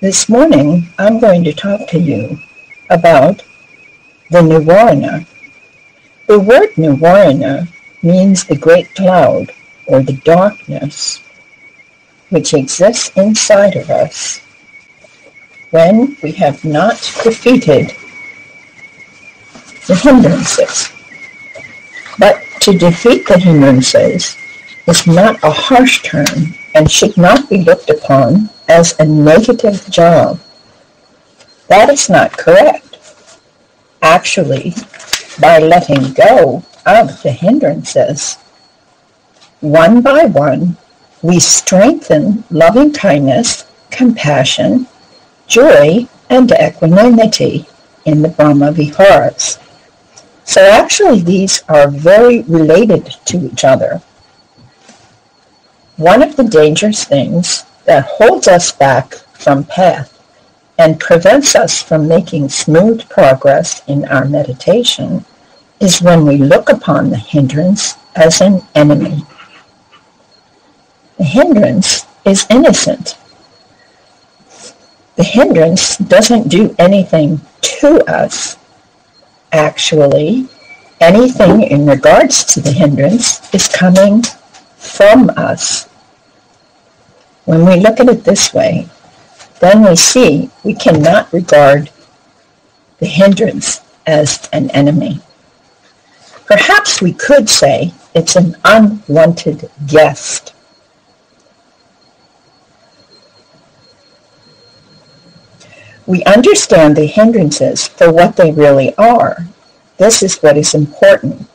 This morning, I'm going to talk to you about the nīvaraṇa. The word nīvaraṇa means the great cloud or the darkness which exists inside of us when we have not defeated the hindrances. But to defeat the hindrances is not a harsh term and should not be looked upon as a negative job. That is not correct. Actually, by letting go of the hindrances, one by one, we strengthen loving kindness, compassion, joy, and equanimity in the Brahma Viharas. So actually, these are very related to each other. One of the dangerous things that holds us back from path and prevents us from making smooth progress in our meditation is when we look upon the hindrance as an enemy. The hindrance is innocent. The hindrance doesn't do anything to us. Actually, anything in regards to the hindrance is coming from us. When we look at it this way, then we see we cannot regard the hindrance as an enemy. Perhaps we could say it's an unwanted guest. We understand the hindrances for what they really are. This is what is important.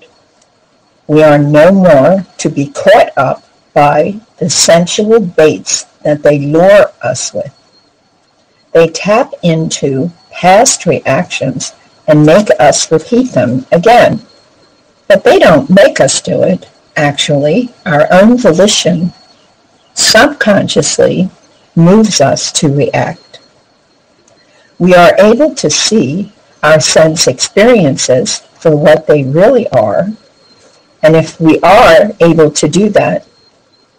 We are no more to be caught up by the sensual baits that they lure us with. They tap into past reactions and make us repeat them again. But they don't make us do it. Actually, our own volition subconsciously moves us to react. We are able to see our sense experiences for what they really are, and if we are able to do that,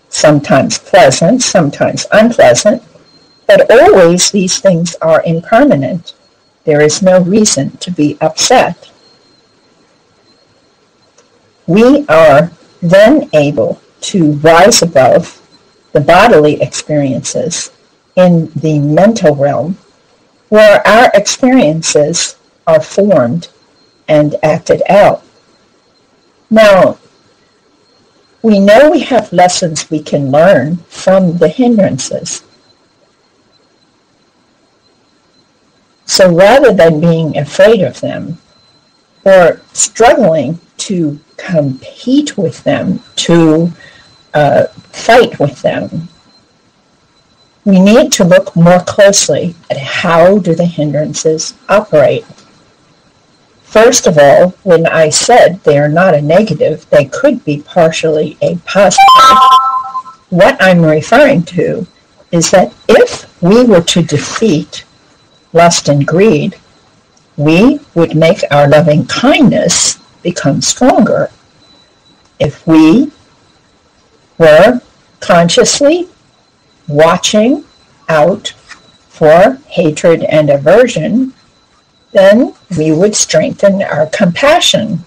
sometimes pleasant, sometimes unpleasant, but always these things are impermanent. There is no reason to be upset. We are then able to rise above the bodily experiences in the mental realm, where our experiences are formed and acted out. Now, we know we have lessons we can learn from the hindrances. So rather than being afraid of them or struggling to compete with them, to fight with them, we need to look more closely at how do the hindrances operate. First of all, when I said they are not a negative, they could be partially a positive. What I'm referring to is that if we were to defeat lust and greed, we would make our loving kindness become stronger. If we were consciously watching out for hatred and aversion, then we would strengthen our compassion.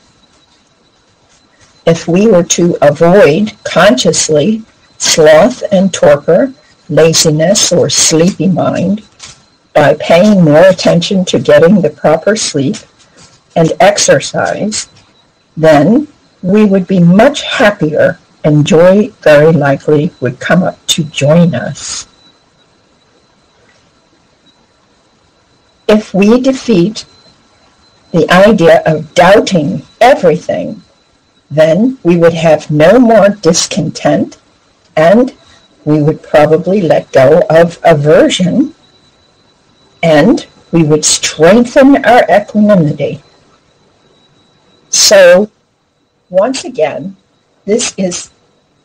If we were to avoid consciously sloth and torpor, laziness or sleepy mind, by paying more attention to getting the proper sleep and exercise, then we would be much happier, and joy very likely would come up to join us. If we defeat the idea of doubting everything, then we would have no more discontent, and we would probably let go of aversion, and we would strengthen our equanimity. So, once again, this is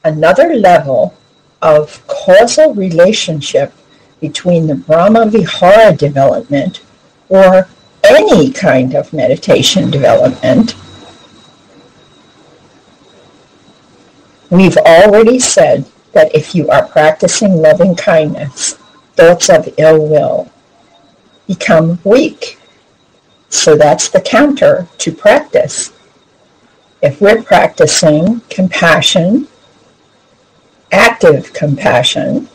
another level of causal relationship between the Brahma Vihara development, or any kind of meditation development. We've already said that if you are practicing loving kindness thoughts of ill will become weak. So that's the counter to practice. If we're practicing compassion, active compassion,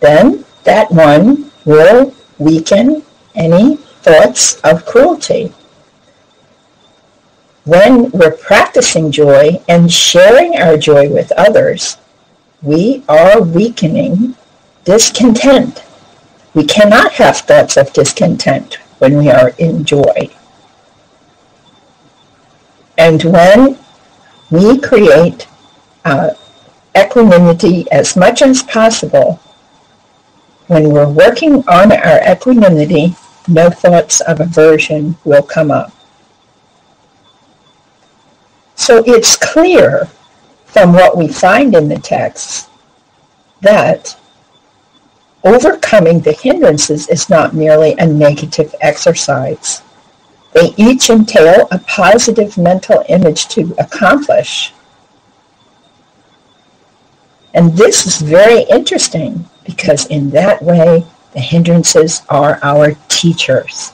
then that one will weaken any thoughts of cruelty. When we're practicing joy and sharing our joy with others, we are weakening discontent. We cannot have thoughts of discontent when we are in joy. And when we create equanimity as much as possible, when we're working on our equanimity, no thoughts of aversion will come up. So it's clear from what we find in the texts that overcoming the hindrances is not merely a negative exercise. They each entail a positive mental image to accomplish. And this is very interesting because in that way, the hindrances are our teachers.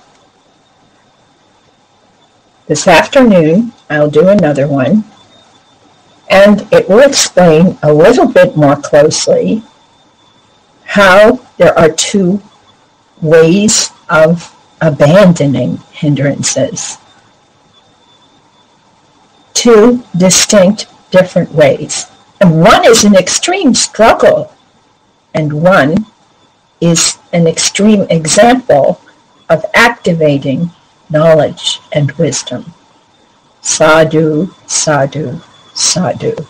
This afternoon, I'll do another one, and it will explain a little bit more closely how there are two ways of abandoning hindrances. Two distinct different ways. And one is an extreme struggle, and one is an extreme example of activating knowledge and wisdom. Sadhu, sadhu, sadhu.